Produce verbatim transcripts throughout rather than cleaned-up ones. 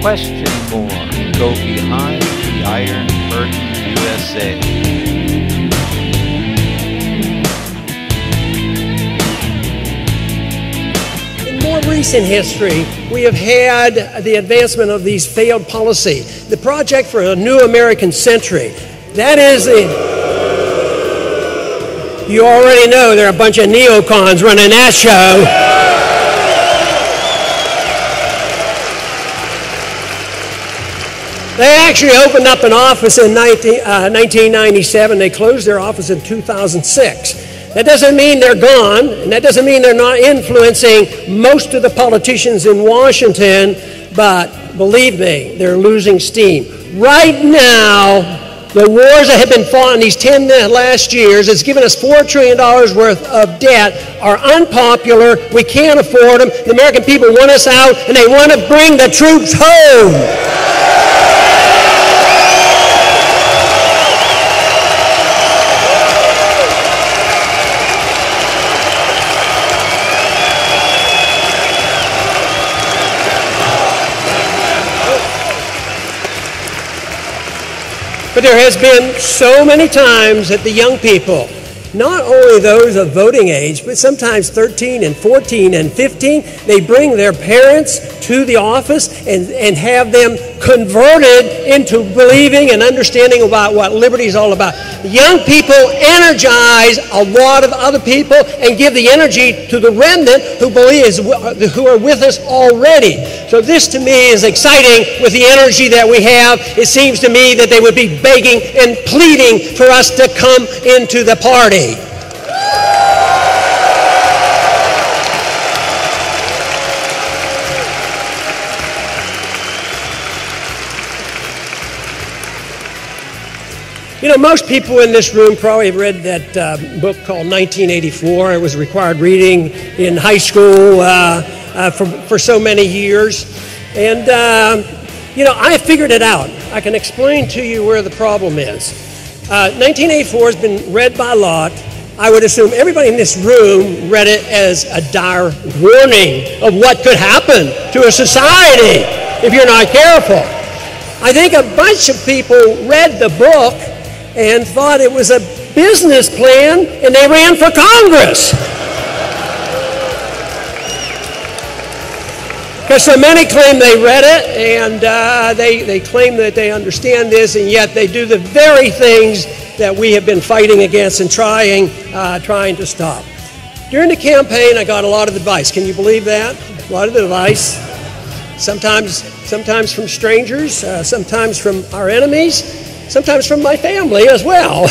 Question four. Go behind the Iron Curtain, U S A. In recent history, we have had the advancement of these failed policy. The project for a new American century, that is the... You already know there are a bunch of neocons running that show. They actually opened up an office in nineteen ninety-seven. They closed their office in two thousand six. That doesn't mean they're gone, and that doesn't mean they're not influencing most of the politicians in Washington, but believe me, they're losing steam. Right now, the wars that have been fought in these ten last years has given us four trillion dollars worth of debt, are unpopular, we can't afford them, the American people want us out, and they want to bring the troops home. But there has been so many times that the young people, not only those of voting age, but sometimes thirteen and fourteen and fifteen, they bring their parents to the office and, and have them converted into believing and understanding about what liberty is all about. Young people energize a lot of other people and give the energy to the remnant who believes, who are with us already. So this to me is exciting with the energy that we have. It seems to me that they would be begging and pleading for us to come into the party. You know, most people in this room probably have read that uh, book called nineteen eighty-four. It was required reading in high school uh, uh, for, for so many years. And, uh, you know, I figured it out. I can explain to you where the problem is. Uh, nineteen eighty-four has been read by a lot. I would assume everybody in this room read it as a dire warning of what could happen to a society if you're not careful. I think a bunch of people read the book and thought it was a business plan, and they ran for Congress. Because so many claim they read it, and uh, they, they claim that they understand this, and yet they do the very things that we have been fighting against and trying, uh, trying to stop. During the campaign, I got a lot of advice. Can you believe that? A lot of advice. Sometimes, sometimes from strangers, uh, sometimes from our enemies. Sometimes from my family as well.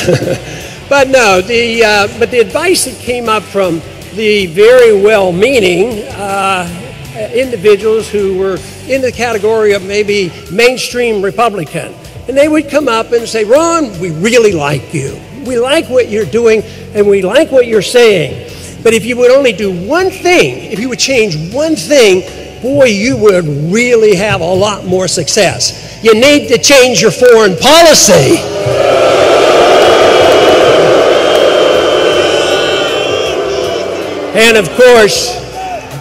But no, the, uh, but the advice that came up from the very well-meaning uh, individuals who were in the category of maybe mainstream Republican, and they would come up and say, Ron, we really like you. We like what you're doing, and we like what you're saying. But if you would only do one thing, if you would change one thing, boy, you would really have a lot more success. You need to change your foreign policy. And of course,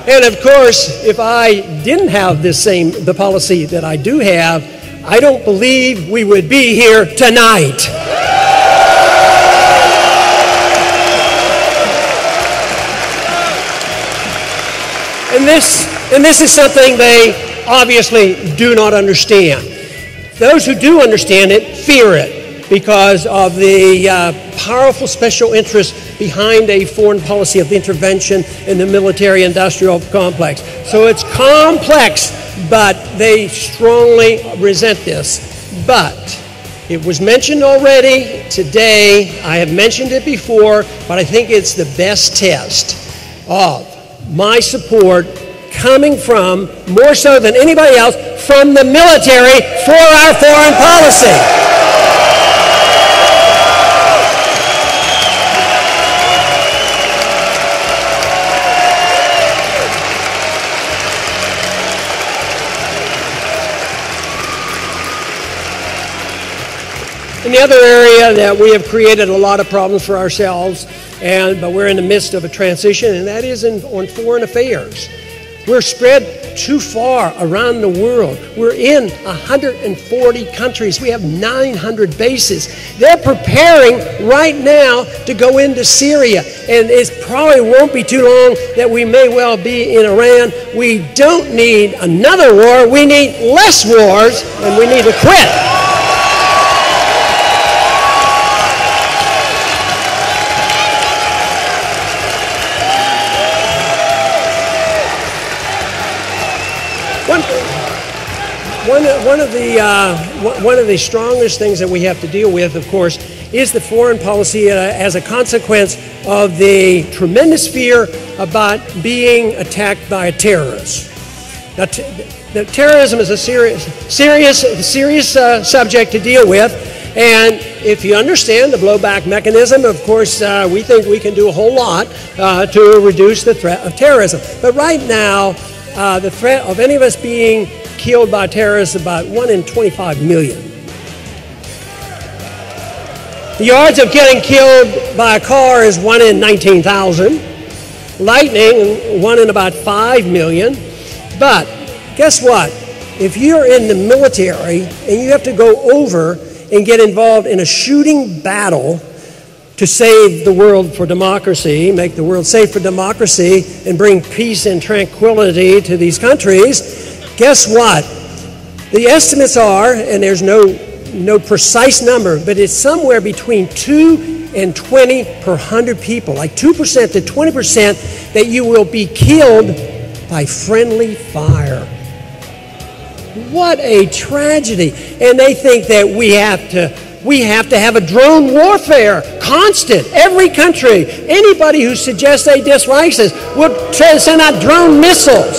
and of course, if I didn't have this same, the policy that I do have, I don't believe we would be here tonight. And this And this is something they obviously do not understand. Those who do understand it fear it because of the uh, powerful special interests behind a foreign policy of intervention in the military-industrial complex. So it's complex, but they strongly resent this. But it was mentioned already today. I have mentioned it before, but I think it's the best test of my support coming from, more so than anybody else, from the military for our foreign policy. In the other area that we have created a lot of problems for ourselves, and, but we're in the midst of a transition, and that is in, on foreign affairs. We're spread too far around the world. We're in one hundred forty countries. We have nine hundred bases. They're preparing right now to go into Syria, and it probably won't be too long that we may well be in Iran. We don't need another war. We need less wars, and we need to quit. One, one, of the, uh, one of the strongest things that we have to deal with, of course, is the foreign policy uh, as a consequence of the tremendous fear about being attacked by a terrorist. Now, t the terrorism is a serious, serious, serious uh, subject to deal with, and if you understand the blowback mechanism, of course, uh, we think we can do a whole lot uh, to reduce the threat of terrorism. But right now, uh, the threat of any of us being killed by terrorists is about one in twenty-five million. The odds of getting killed by a car is one in nineteen thousand. Lightning, one in about five million. But guess what? If you're in the military and you have to go over and get involved in a shooting battle to save the world for democracy, make the world safe for democracy, and bring peace and tranquility to these countries, guess what? The estimates are, and there's no, no precise number, but it's somewhere between two and twenty per one hundred people, like two percent to twenty percent, that you will be killed by friendly fire. What a tragedy. And they think that we have to We have to have a drone warfare, constant, every country. Anybody who suggests they dislike this will send out drone missiles.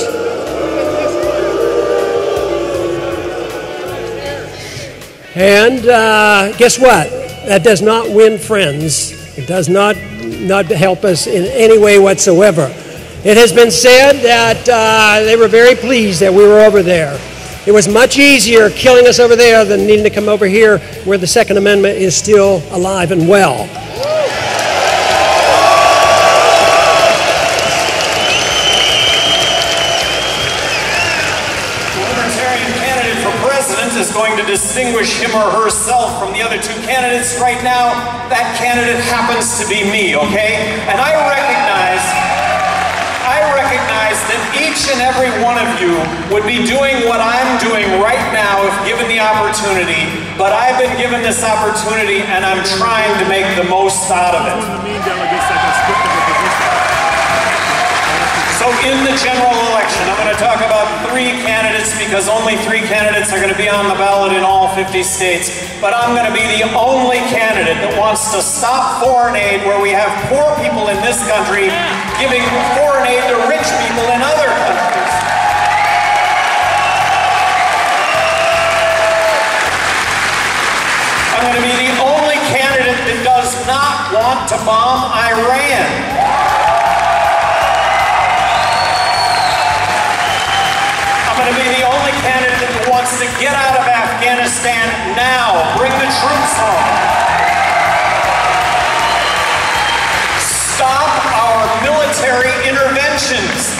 And uh, guess what? That does not win friends. It does not, not help us in any way whatsoever. It has been said that uh, they were very pleased that we were over there. It was much easier killing us over there than needing to come over here where the Second Amendment is still alive and well. Is going to distinguish him or herself from the other two candidates. Right now, that candidate happens to be me, okay? And I recognize, I recognize that each and every one of you would be doing what I'm doing right now if given the opportunity, but I've been given this opportunity and I'm trying to make the most out of it. So in the general election, I'm going to talk about three candidates because only three candidates are going to be on the ballot in all fifty states. But I'm going to be the only candidate that wants to stop foreign aid where we have poor people in this country giving foreign aid to rich people in other countries. I'm going to be the only candidate that does not want to bomb Iran. To be the only candidate that wants to get out of Afghanistan now. Bring the troops home. Stop our military interventions.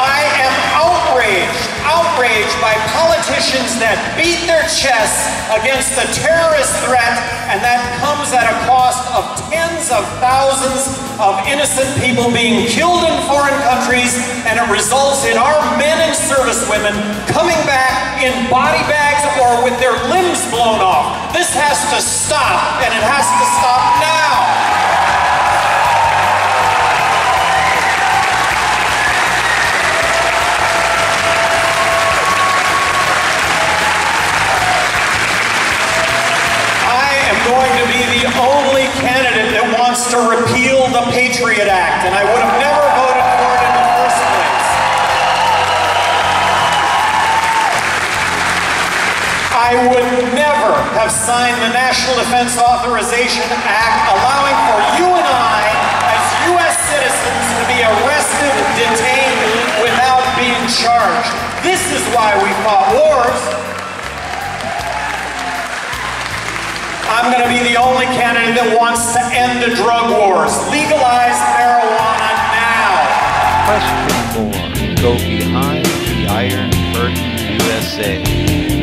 I am outraged, outraged by politicians that beat their chests against the terrorist threat, and that comes at a cost of tens of thousands of innocent people being killed in foreign countries, and it results in our men and servicewomen coming back in body bags or with their limbs blown off. This has to stop, and it has to stop now. I am going to be the only candidate that wants to repeal the Patriot Act, and I would have never voted for it in the first place. I would never have signed the National Defense Authorization Act, allowing for you and I, as U S citizens, to be arrested and detained without being charged. This is why we fought wars. I'm going to be the only candidate that wants to end the drug wars. Legalize marijuana now. Question four. go behind the Iron Curtain U S A.